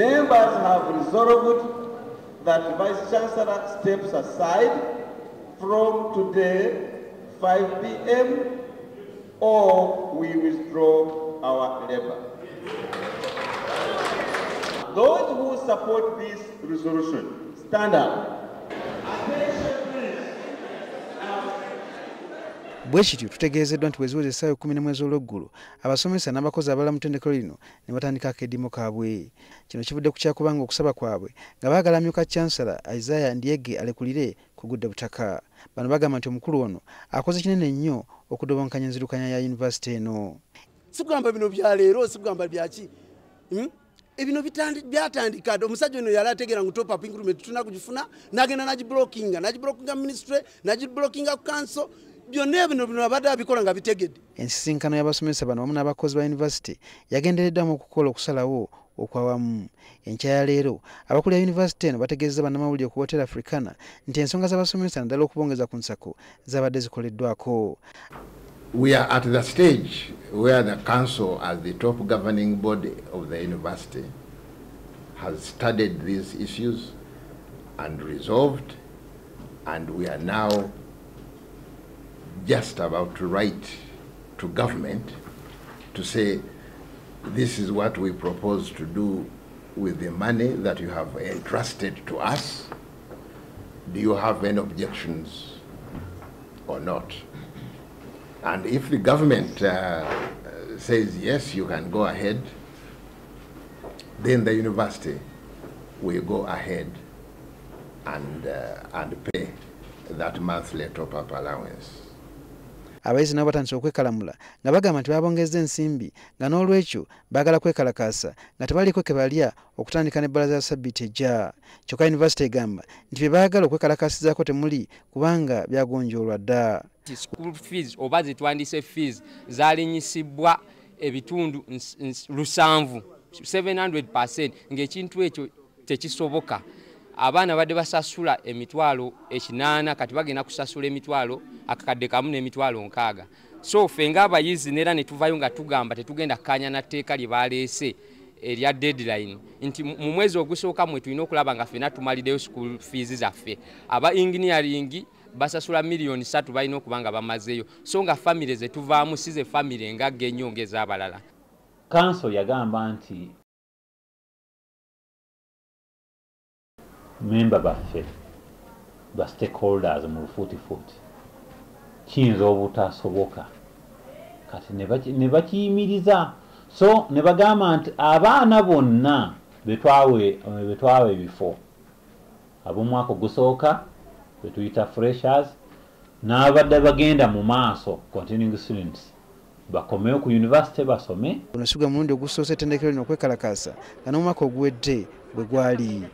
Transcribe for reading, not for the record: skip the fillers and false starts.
Members have resolved that Vice Chancellor steps aside from today, 5 p.m., or we withdraw our labor. Those who support this resolution, stand up. Bwekityo tutegeezeddwa nti weziweze essaawa 10 mwezi olw'eggulu abasomesa n'abakozi abalala mu ttendekero lino ne batandika akediimo kaabwe. Kino kivudde ku kyakubanga okusaba kwabwe nga baagala amyuka Chancellor Isaiah Ndiege alekulire ku gudda butaka. Bano bagamba nti omukulu ono akoze kinene nnyo okudobonkanya enzirukanya ya yunivasite eno. Sikugamba bino bya leero, sikugamba byaki. Ebino byatandika omusajja ono yali ategeera ngu top up increment tuna kugifuna n'agenda nagiblockinga ministry, nagiblockinga ku council. Ensisinkano y'abasomesa bano wamu n'abakozi ba yunivasite yagendereddwamu okukola okusalawo okwawamu. Enkya ya leero abakulu ya yunivasite eno bategeezezza bannamawulire ku Hotel Africana nti ensonga z'abasomesa naddala okubongeza ku nsako zabadde zikoleddwako. We are at the stage where the council, as the top governing body of the university, has studied these issues and resolved, and we are now just about to write to government to say this is what we propose to do with the money that you have entrusted to us. Do you have any objections or not? And if the government says yes, you can go ahead, then the university will go ahead and pay that monthly top-up allowance. Abayizi nabo batandise okwekalmula nga bagamba nti babongezza ensimbi nga n'olwekyo baagala kwekalakaasa nga tebaliiko ke balya okutandika n'ebbalaza ya ssabbiiti ejja. Kyokka yunivasite egamba nti bye baagala okwekalakaasizaako temuli kubanga byagonjoolwa dda. School fees oba zitwandise fees zaalinyisibwa ebitundu 700% ng'ekintu ekyo tekisoboka. Abaana badde basasula emitwalo 8 kati bagenda kusasula emitwalo akakadde kamu n'emitwalo 6. So ffe ng'abayizi neera ne tuvayo nga tugamba tetugenda kkanya na tteeka lye baaleese erya deadline nti mu mwezi ogusooka mwe tulina okulaba nga ffena tumaliddeyo school fees zaffe. Aba engineering basasula $3 million balina okubanga bamazeeyo, so nga famire ze tuvaamu si ze famire engagga ennyongeza abalala. Council yagamba nti member baffe ba stakeholders mu lufuutifuuti kiyinza obutasoboka kati ne bakiyimiriza, so ne bagamba nti abaana bonna betwawe ebifo ab'omwaka ogusooka betuyita freshers n'abadde bagenda mu maaso continuing students bakomeyo ku yunivasite basome. Ono sigwa mulundi ogusoose ettendekero lino okwekalakaasa nga n'omwaka oguwedde bwe gwali.